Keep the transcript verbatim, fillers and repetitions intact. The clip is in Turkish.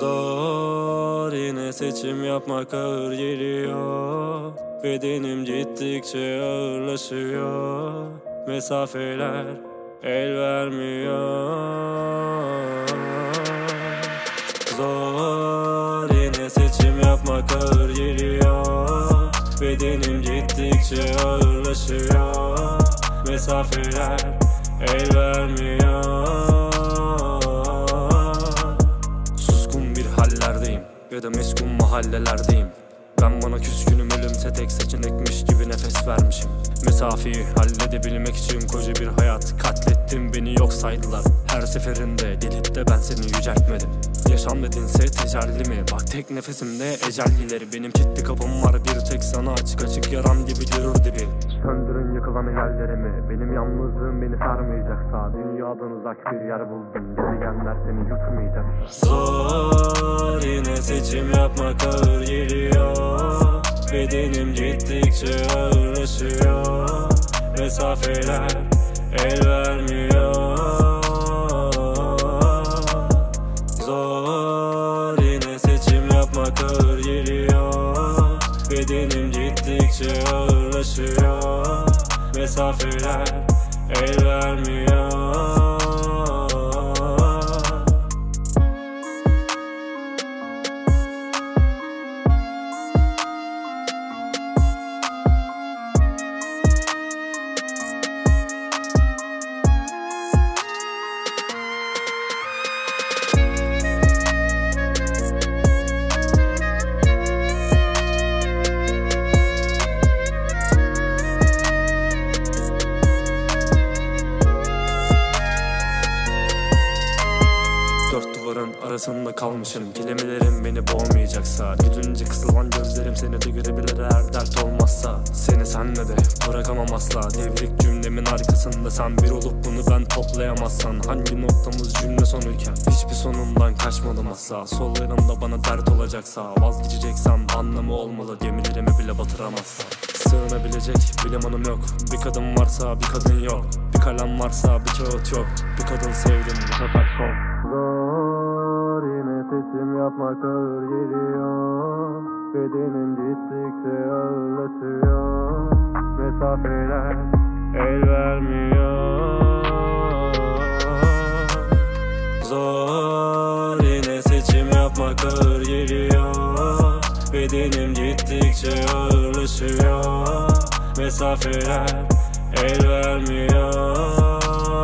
Zor, yine seçim yapmak ağır geliyor. Bedenim gittikçe ağırlaşıyor. Mesafeler el vermiyor. Zor, yine seçim yapmak ağır geliyor. Bedenim gittikçe ağırlaşıyor. Mesafeler el vermiyor. Suskun bir hallerdeyim ya da meskun mahallelerdeyim. Ben bana küskünüm, ölümse tek seçenekmiş gibi nefes vermişim. Mesafeyi halledebilmek için koca bir hayat katlettim, beni yok saydılar. Her seferinde gelip de ben seni yüceltmedim. Yaşam dedinse tecelli mi? Bak tek nefesimde ecellileri. Benim kilitli kapım var bir tek sana, açık açık yaram gibi görür dibi. Söndürün yıkılan hayallerimi, benim yalnızlığım beni sarmayacaksa dünyadan uzak bir yer buldum, gezegenler seni yutmayacak. Zor, yine seçim yapmak ağır geliyor. Bedenim gittikçe ağırlaşıyor. Mesafeler el vermiyor. Zor, yine seçim yapmak ağır geliyor. Bedenim gittikçe ağırlaşıyor. Mesafeler el vermiyor. Dört duvarın arasında kalmışım, kelimelerim beni boğmayacaksa, gülünce kısılan gözlerim seni de görebilir eğer dert olmazsa. Seni senle de bırakamam asla, devrik cümlemin arkasında sen bir olup bunu ben toplayamazsan. Hangi noktamız cümle sonuyken hiçbir sonundan kaçmadım asla. Sol yanımda bana dert olacaksa, vazgeçeceksem anlamı olmalı, gemilerimi bile batıramazsa. Sığınabilecek bir limanım yok, bir kadın varsa bir kadın yok, bir kalem varsa bir kağıt yok, bir kadın sevdim bu kadar son. Zor, yine seçim yapmak ağır geliyor. Bedenim gittikçe ağırlaşıyor. Mesafeler el vermiyor. Zor, yine seçim yapmak ağır geliyor. Bedenim gittikçe ağırlaşıyor. Mesafeler el vermiyor.